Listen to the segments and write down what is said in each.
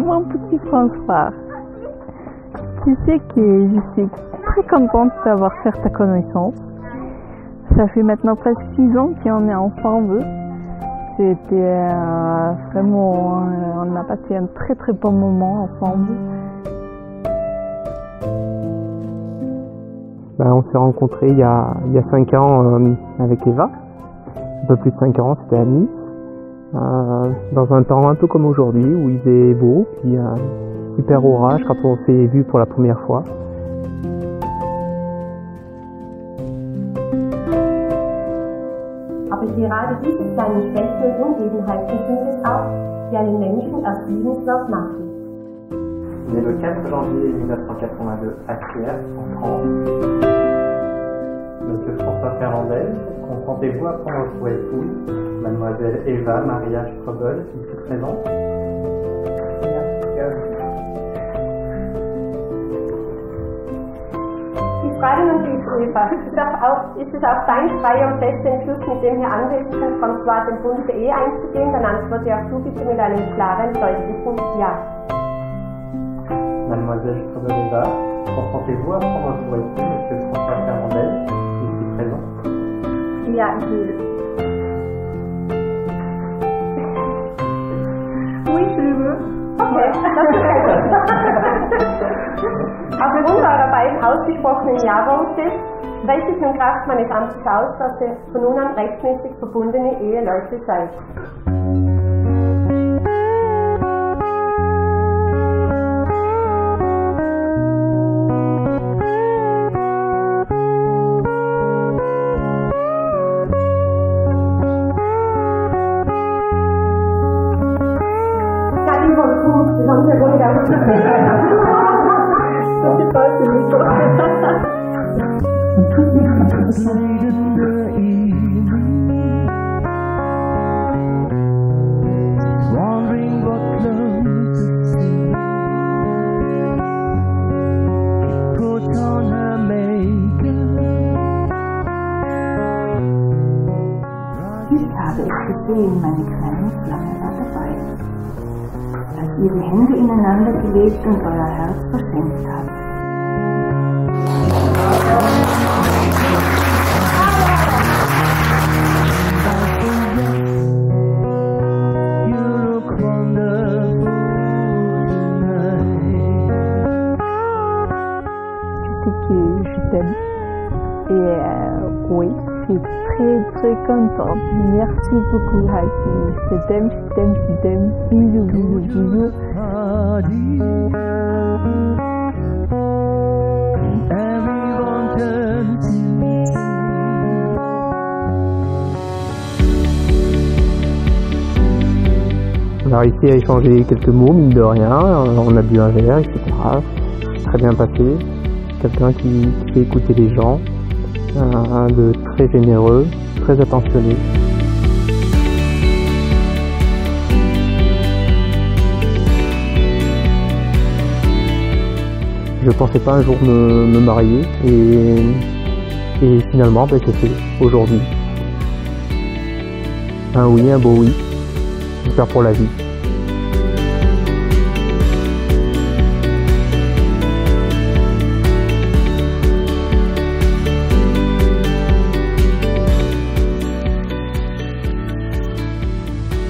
moins petit François. Tu sais que je suis très contente d'avoir fait ta connaissance. Ça fait maintenant presque 6 ans qu'on est ensemble. C'était vraiment, on a passé un très très bon moment ensemble. Ben, on s'est rencontrés il y a 5 ans avec Eva, un peu plus de 5 ans, c'était à Nice, dans un temps un peu comme aujourd'hui où il faisait beau, puis super orage quand on s'est vu pour la première fois. Aber gerade diese kleinen Veränderungen geben halt Bedürfnisse auf, die einen Menschen aus diesem Stoff machen. Né le 4 janvier 1982 à Krier, en France. Monsieur François Ferrandel, consentez-vous à prendre pour épouse Mademoiselle Eva Maria Strobel, ici présente? Die Frage natürlich, Eva, ist es auch dein freier und fester Entschluss, mit dem hier anwesenden François den Bund der Ehe einzugehen? Dann antworte auch du bitte mit einem klaren, deutlichen Ja. Mademoiselle Strobel-Eva, consentez-vous à prendre pour époux Monsieur François Ferrandel, ici présent? Ja, ich will. Oui, je le veux. Okay, das ist besser. Auf Grund eurer beiden ausgesprochenen Ja-Worte weicht ich in Kraft meines Amtes aus, dass ihr von nun an rechtmäßig verbundene Eheleute seid. Meine kleine Flamme war dabei, als ihr die Hände ineinander gelegt und euer Herz verschenkt habt. Très contente. Merci beaucoup, Haki. Je t'aime, je t'aime, je t'aime. Bisous, bisous, bisous. On a réussi à échanger quelques mots, mine de rien. On a bu un verre, etc. C'est très bien passé. Quelqu'un qui fait écouter les gens. Un de très généreux, très attentionné. Je ne pensais pas un jour me marier et finalement ben, c'est fait aujourd'hui. Un oui, un beau oui, j'espère pour la vie.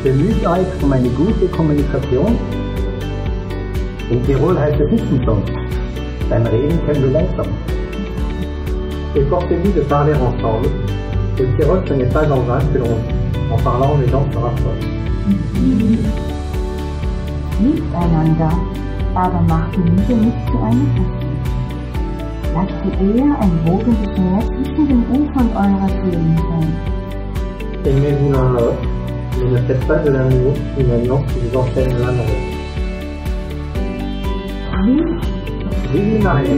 Bemüht euch um eine gute Kommunikation. In Tirol heißt es sitzen sonst. Beim Reden können wir langsam. Efforcez-vous de parler ensemble. Au Tirol, ce n'est pas en vain que l'on. En parlant, les gens se rapprochent. Liebt einander, aber macht die Liebe nicht zu einem Fest. Lasst die Ehe ein wogendes Meer zwischen den Ufern eurer Seelen sein. Aimez-vous l'un l'autre. Mais ne faites pas de l'amour une alliance qui vous entraîne l'un dans l'autre. Oui, oui, Marie.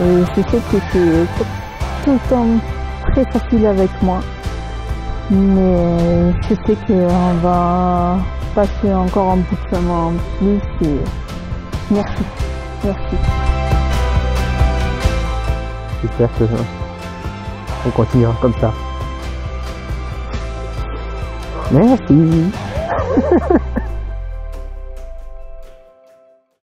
Et je sais qu'il était tout le temps très facile avec moi. Mais je sais qu'on va passer encore un bout de chemin en plus. Et merci. Merci. J'espère qu'on continuera comme ça. Merci.